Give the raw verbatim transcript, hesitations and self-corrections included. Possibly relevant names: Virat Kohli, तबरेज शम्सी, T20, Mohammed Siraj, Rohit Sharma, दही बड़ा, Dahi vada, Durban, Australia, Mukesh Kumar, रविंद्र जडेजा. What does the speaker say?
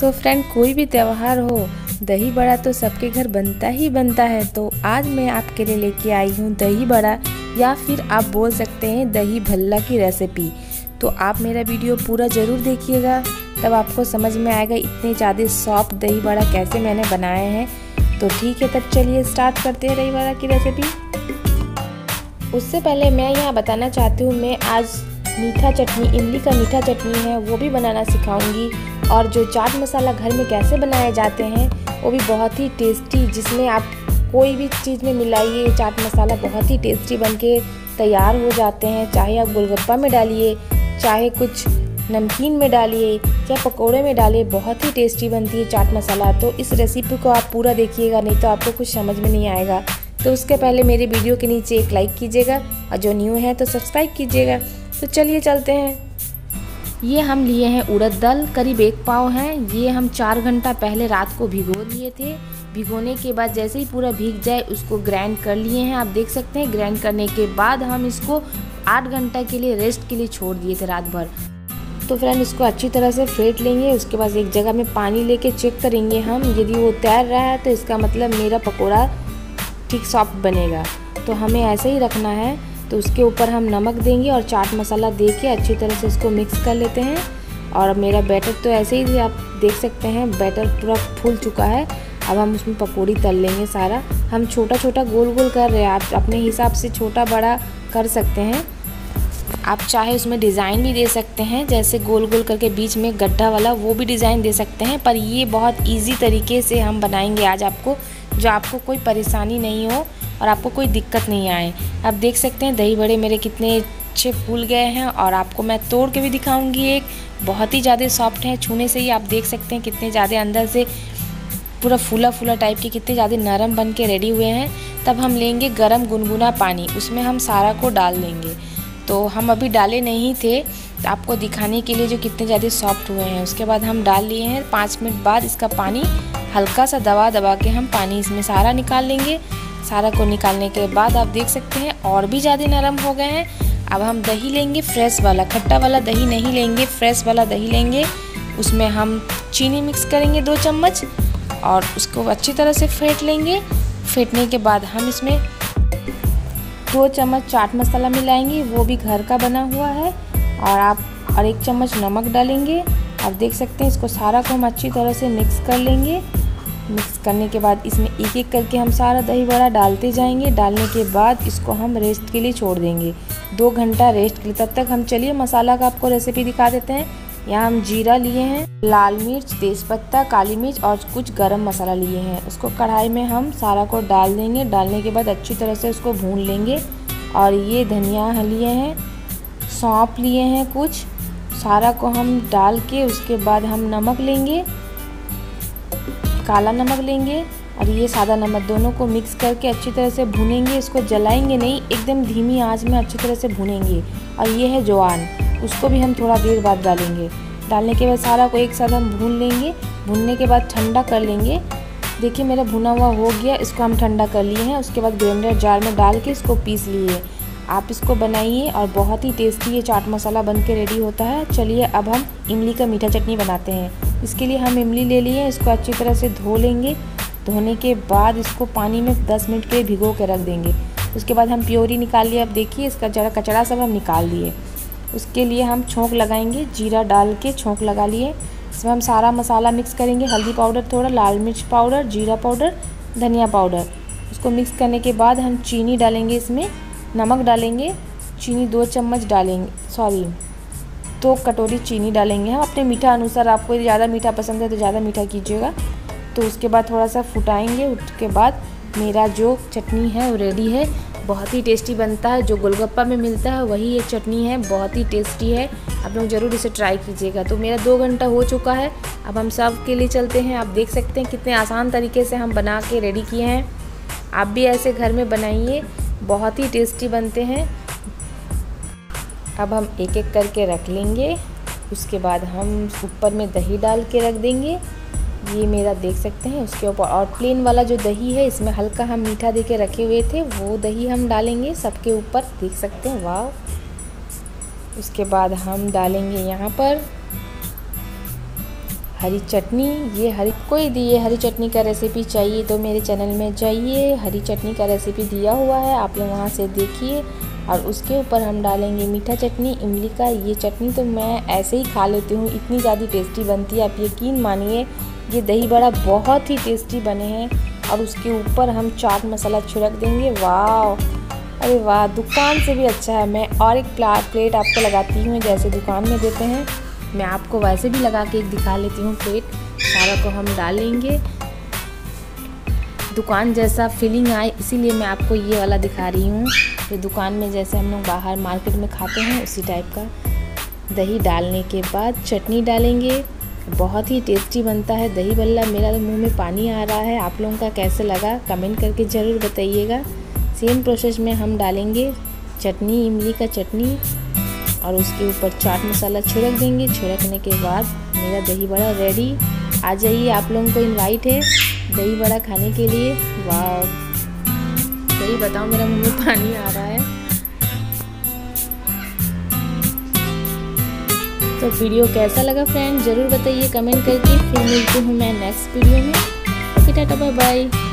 तो फ्रेंड कोई भी त्यौहार हो दही बड़ा तो सबके घर बनता ही बनता है। तो आज मैं आपके लिए लेके आई हूँ दही बड़ा या फिर आप बोल सकते हैं दही भल्ला की रेसिपी। तो आप मेरा वीडियो पूरा ज़रूर देखिएगा, तब आपको समझ में आएगा इतने ज़्यादा सॉफ्ट दही बड़ा कैसे मैंने बनाए हैं। तो ठीक है, तब चलिए स्टार्ट करते हैं दही बड़ा की रेसिपी। उससे पहले मैं यहाँ बताना चाहती हूँ, मैं आज मीठा चटनी, इमली का मीठा चटनी है वो भी बनाना सिखाऊंगी, और जो चाट मसाला घर में कैसे बनाए जाते हैं वो भी बहुत ही टेस्टी, जिसमें आप कोई भी चीज़ में मिलाइए चाट मसाला बहुत ही टेस्टी बनके तैयार हो जाते हैं। चाहे आप गोलगप्पा में डालिए, चाहे कुछ नमकीन में डालिए या पकोड़े में डालिए, बहुत ही टेस्टी बनती है चाट मसाला। तो इस रेसिपी को आप पूरा देखिएगा, नहीं तो आपको कुछ समझ में नहीं आएगा। तो उसके पहले मेरे वीडियो के नीचे एक लाइक कीजिएगा और जो न्यू है तो सब्सक्राइब कीजिएगा। तो चलिए चलते हैं। ये हम लिए हैं उड़द दाल, करीब एक पाव हैं। ये हम चार घंटा पहले रात को भिगो लिए थे। भिगोने के बाद जैसे ही पूरा भीग जाए उसको ग्राइंड कर लिए हैं। आप देख सकते हैं ग्राइंड करने के बाद हम इसको आठ घंटा के लिए रेस्ट के लिए छोड़ दिए थे रात भर। तो फ्रेंड इसको अच्छी तरह से फेंट लेंगे, उसके बाद एक जगह में पानी लेके चेक करेंगे हम, यदि वो तैर रहा है तो इसका मतलब मेरा पकौड़ा ठीक सॉफ्ट बनेगा। तो हमें ऐसे ही रखना है। तो उसके ऊपर हम नमक देंगे और चाट मसाला दे के अच्छी तरह से इसको मिक्स कर लेते हैं। और मेरा बैटर तो ऐसे ही आप देख सकते हैं, बैटर पूरा फूल चुका है। अब हम उसमें पकौड़ी तल लेंगे सारा। हम छोटा छोटा गोल गोल कर रहे हैं, आप अपने हिसाब से छोटा बड़ा कर सकते हैं। आप चाहे उसमें डिज़ाइन भी दे सकते हैं, जैसे गोल गोल करके बीच में गड्ढा वाला वो भी डिज़ाइन दे सकते हैं। पर ये बहुत ईजी तरीके से हम बनाएंगे आज आपको, जो आपको कोई परेशानी नहीं हो और आपको कोई दिक्कत नहीं आए। आप देख सकते हैं दही बड़े मेरे कितने अच्छे फूल गए हैं, और आपको मैं तोड़ के भी दिखाऊंगी। एक बहुत ही ज़्यादा सॉफ्ट है, छूने से ही आप देख सकते हैं कितने ज़्यादा अंदर से पूरा फूला फूला टाइप के, कितने ज़्यादा नरम बन के रेडी हुए हैं। तब हम लेंगे गर्म गुनगुना पानी, उसमें हम सारा को डाल देंगे। तो हम अभी डाले नहीं थे, तो आपको दिखाने के लिए जो कितने ज़्यादा सॉफ्ट हुए हैं। उसके बाद हम डाल लिए हैं। पाँच मिनट बाद इसका पानी हल्का सा दबा दबा के हम पानी इसमें सारा निकाल लेंगे। सारा को निकालने के बाद आप देख सकते हैं और भी ज़्यादा नरम हो गए हैं। अब हम दही लेंगे फ्रेश वाला, खट्टा वाला दही नहीं लेंगे, फ्रेश वाला दही लेंगे। उसमें हम चीनी मिक्स करेंगे दो चम्मच और उसको अच्छी तरह से फेंट लेंगे। फेंटने के बाद हम इसमें दो चम्मच चाट मसाला मिलाएंगे, वो भी घर का बना हुआ है, और आप और एक चम्मच नमक डालेंगे। आप देख सकते हैं इसको सारा को हम अच्छी तरह से मिक्स कर लेंगे। मिक्स करने के बाद इसमें एक एक करके हम सारा दही बड़ा डालते जाएंगे। डालने के बाद इसको हम रेस्ट के लिए छोड़ देंगे, दो घंटा रेस्ट के लिए। तब तक हम चलिए मसाला का आपको रेसिपी दिखा देते हैं। यहाँ हम जीरा लिए हैं, लाल मिर्च, तेज़पत्ता, काली मिर्च और कुछ गरम मसाला लिए हैं। उसको कढ़ाई में हम सारा को डाल देंगे। डालने के बाद अच्छी तरह से उसको भून लेंगे। और ये धनिया लिए हैं, सौंफ लिए हैं कुछ, सारा को हम डाल के उसके बाद हम नमक लेंगे, काला नमक लेंगे और ये सादा नमक, दोनों को मिक्स करके अच्छी तरह से भूनेंगे। इसको जलाएंगे नहीं, एकदम धीमी आंच में अच्छी तरह से भूनेंगे। और ये है जवान, उसको भी हम थोड़ा देर बाद डालेंगे। डालने के बाद सारा को एक साथ हम भून लेंगे। भूनने के बाद ठंडा कर लेंगे। देखिए मेरा भुना हुआ हो गया, इसको हम ठंडा कर लिए हैं। उसके बाद ग्राइंडर जार में डाल के इसको पीस लिए। आप इसको बनाइए और बहुत ही टेस्टी ये चाट मसाला बन के रेडी होता है। चलिए अब हम इमली का मीठा चटनी बनाते हैं। इसके लिए हम इमली ले लिए हैं, इसको अच्छी तरह से धो लेंगे। धोने के बाद इसको पानी में दस मिनट के लिए भिगो के रख देंगे। उसके बाद हम प्योरी निकाल लिए। अब देखिए इसका जरा कचरा सब हम निकाल लिए। उसके लिए हम छोंक लगाएंगे, जीरा डाल के छोंक लगा लिए। इसमें हम सारा मसाला मिक्स करेंगे, हल्दी पाउडर, थोड़ा लाल मिर्च पाउडर, जीरा पाउडर, धनिया पाउडर। उसको मिक्स करने के बाद हम चीनी डालेंगे, इसमें नमक डालेंगे, चीनी दो चम्मच डालेंगे, सॉरी दो कटोरी चीनी डालेंगे हम अपने मीठा अनुसार। आपको ज़्यादा मीठा पसंद है तो ज़्यादा मीठा कीजिएगा। तो उसके बाद थोड़ा सा फुटाएंगे। उसके बाद मेरा जो चटनी है वो रेडी है। बहुत ही टेस्टी बनता है, जो गोलगप्पा में मिलता है वही ये चटनी है, बहुत ही टेस्टी है। आप लोग ज़रूर इसे ट्राई कीजिएगा। तो मेरा दो घंटा हो चुका है, अब हम सर्व के लिए चलते हैं। आप देख सकते हैं कितने आसान तरीके से हम बना के रेडी किए हैं। आप भी ऐसे घर में बनाइए, बहुत ही टेस्टी बनते हैं। अब हम एक एक करके रख लेंगे। उसके बाद हम ऊपर में दही डाल के रख देंगे। ये मेरा देख सकते हैं उसके ऊपर, और प्लेन वाला जो दही है इसमें हल्का हम मीठा दे के रखे हुए थे वो दही हम डालेंगे सबके ऊपर, देख सकते हैं। वाह! उसके बाद हम डालेंगे यहाँ पर हरी चटनी, ये हरी कोई दी है हरी चटनी का रेसिपी चाहिए तो मेरे चैनल में जाइए, हरी चटनी का रेसिपी दिया हुआ है, आप लोग वहाँ से देखिए। और उसके ऊपर हम डालेंगे मीठा चटनी इमली का। ये चटनी तो मैं ऐसे ही खा लेती हूँ, इतनी ज़्यादा टेस्टी बनती है, आप यकीन मानिए। ये दही बड़ा बहुत ही टेस्टी बने हैं। और उसके ऊपर हम चाट मसाला छिड़क देंगे। वाह, अरे वाह, दुकान से भी अच्छा है। मैं और एक प्लेट आपको लगाती हूँ, जैसे दुकान में देते हैं मैं आपको वैसे भी लगा के एक दिखा लेती हूँ। प्लेट सारा को हम डालेंगे, दुकान जैसा फीलिंग आए इसीलिए मैं आपको ये वाला दिखा रही हूँ। तो दुकान में जैसे हम लोग बाहर मार्केट में खाते हैं उसी टाइप का। दही डालने के बाद चटनी डालेंगे, बहुत ही टेस्टी बनता है दही भल्ला। मेरा तो मुँह में पानी आ रहा है, आप लोगों का कैसे लगा कमेंट करके ज़रूर बताइएगा। सेम प्रोसेस में हम डालेंगे चटनी, इमली का चटनी, और उसके ऊपर चाट मसाला छिड़क देंगे। छिड़कने के बाद मेरा दही बड़ा रेडी। आ जाइए, आप लोगों को इनवाइट है दही बड़ा खाने के लिए। वाह, सही बताओ मेरा मुंह में पानी आ रहा है। तो वीडियो कैसा लगा फ्रेंड ज़रूर बताइए कमेंट करके। फिर मिलती हूँ मैं नेक्स्ट वीडियो में। Okay, tata, bye bye.